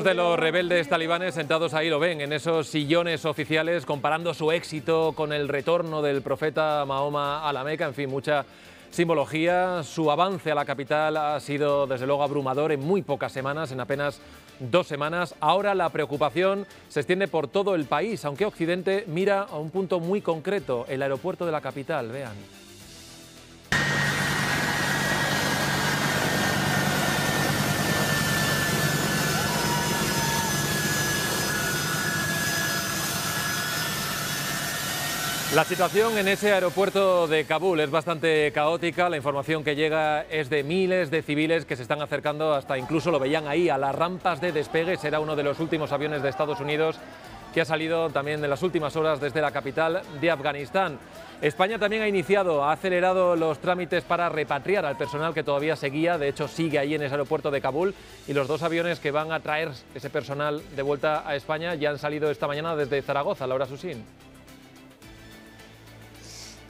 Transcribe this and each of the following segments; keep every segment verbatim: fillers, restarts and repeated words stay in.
Muchos de los rebeldes talibanes sentados ahí lo ven, en esos sillones oficiales, comparando su éxito con el retorno del profeta Mahoma a la Meca. En fin, mucha simbología. Su avance a la capital ha sido, desde luego, abrumador en muy pocas semanas, en apenas dos semanas. Ahora la preocupación se extiende por todo el país, aunque Occidente mira a un punto muy concreto, el aeropuerto de la capital. Vean. La situación en ese aeropuerto de Kabul es bastante caótica. La información que llega es de miles de civiles que se están acercando, hasta incluso lo veían ahí, a las rampas de despegue. Será uno de los últimos aviones de Estados Unidos que ha salido también en las últimas horas desde la capital de Afganistán. España también ha iniciado, ha acelerado los trámites para repatriar al personal que todavía seguía. De hecho, sigue ahí en ese aeropuerto de Kabul, y los dos aviones que van a traer ese personal de vuelta a España ya han salido esta mañana desde Zaragoza. Laura Susín.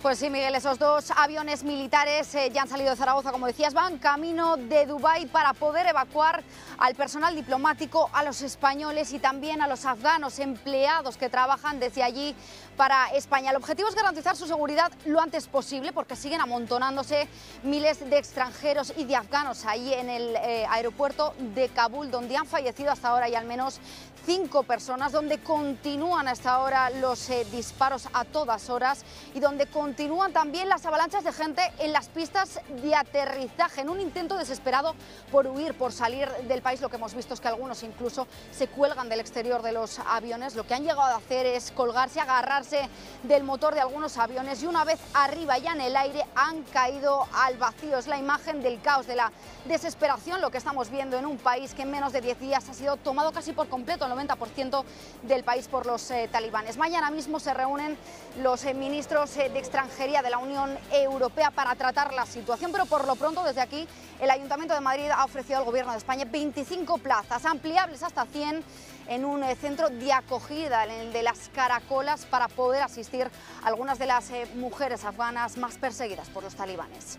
Pues sí, Miguel, esos dos aviones militares eh, ya han salido de Zaragoza, como decías, van camino de Dubái para poder evacuar al personal diplomático, a los españoles y también a los afganos empleados que trabajan desde allí para España. El objetivo es garantizar su seguridad lo antes posible, porque siguen amontonándose miles de extranjeros y de afganos ahí en el eh, aeropuerto de Kabul, donde han fallecido hasta ahora ya al menos cinco personas, donde continúan hasta ahora los eh, disparos a todas horas y donde continúan también las avalanchas de gente en las pistas de aterrizaje, en un intento desesperado por huir, por salir del país. Lo que hemos visto es que algunos incluso se cuelgan del exterior de los aviones. Lo que han llegado a hacer es colgarse, agarrarse del motor de algunos aviones, y una vez arriba, ya en el aire, han caído al vacío. Es la imagen del caos, de la desesperación, lo que estamos viendo en un país que en menos de diez días ha sido tomado casi por completo, el noventa por ciento del país, por los eh, talibanes. Mañana mismo se reúnen los eh, ministros eh, de extranjería de la Unión Europea para tratar la situación, pero por lo pronto desde aquí el Ayuntamiento de Madrid ha ofrecido al Gobierno de España veinticinco plazas ampliables hasta cien en un centro de acogida, en el de las Caracolas, para poder asistir a algunas de las mujeres afganas más perseguidas por los talibanes.